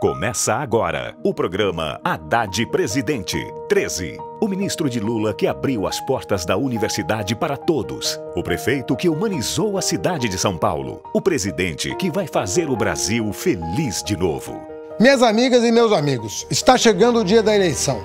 Começa agora o programa Haddad Presidente 13. O ministro de Lula que abriu as portas da universidade para todos. O prefeito que humanizou a cidade de São Paulo. O presidente que vai fazer o Brasil feliz de novo. Minhas amigas e meus amigos, está chegando o dia da eleição.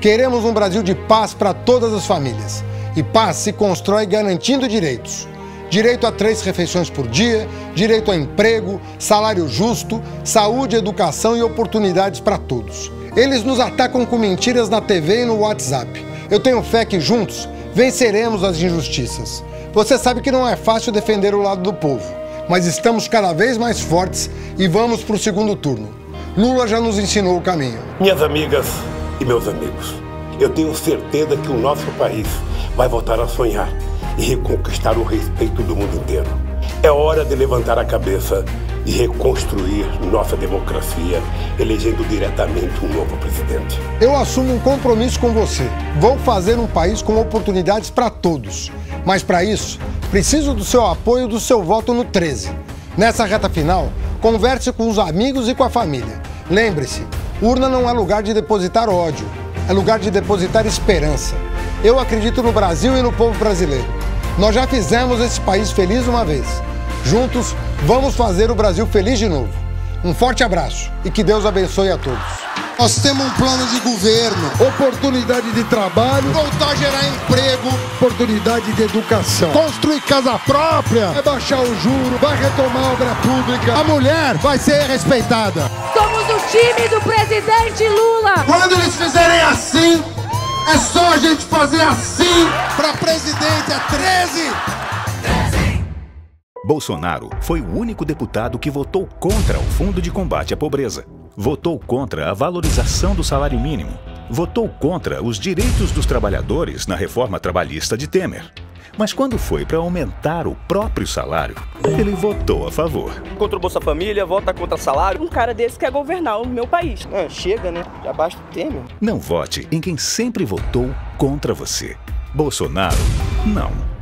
Queremos um Brasil de paz para todas as famílias. E paz se constrói garantindo direitos. Direito a 3 refeições por dia, direito a emprego, salário justo, saúde, educação e oportunidades para todos. Eles nos atacam com mentiras na TV e no WhatsApp. Eu tenho fé que juntos venceremos as injustiças. Você sabe que não é fácil defender o lado do povo, mas estamos cada vez mais fortes e vamos para o segundo turno. Lula já nos ensinou o caminho. Minhas amigas e meus amigos, eu tenho certeza que o nosso país vai voltar a sonhar e reconquistar o respeito do mundo inteiro. É hora de levantar a cabeça e reconstruir nossa democracia, elegendo diretamente um novo presidente. Eu assumo um compromisso com você. Vou fazer um país com oportunidades para todos. Mas para isso, preciso do seu apoio e do seu voto no 13. Nessa reta final, converse com os amigos e com a família. Lembre-se, urna não é lugar de depositar ódio, é lugar de depositar esperança. Eu acredito no Brasil e no povo brasileiro. Nós já fizemos esse país feliz uma vez. Juntos, vamos fazer o Brasil feliz de novo. Um forte abraço e que Deus abençoe a todos. Nós temos um plano de governo, oportunidade de trabalho, voltar a gerar emprego, oportunidade de educação, construir casa própria, vai baixar o juro, vai retomar a obra pública, a mulher vai ser respeitada. Somos o time do presidente Lula. Quando eles fizerem assim, é só a gente fazer assim. Para presidente é 13. Bolsonaro foi o único deputado que votou contra o Fundo de Combate à Pobreza. Votou contra a valorização do salário mínimo. Votou contra os direitos dos trabalhadores na reforma trabalhista de Temer. Mas quando foi para aumentar o próprio salário, ele votou a favor. Contra o Bolsa Família, vota contra salário. Um cara desse quer governar o meu país. Não, chega, né? Já basta o Temer. Não vote em quem sempre votou contra você. Bolsonaro, não.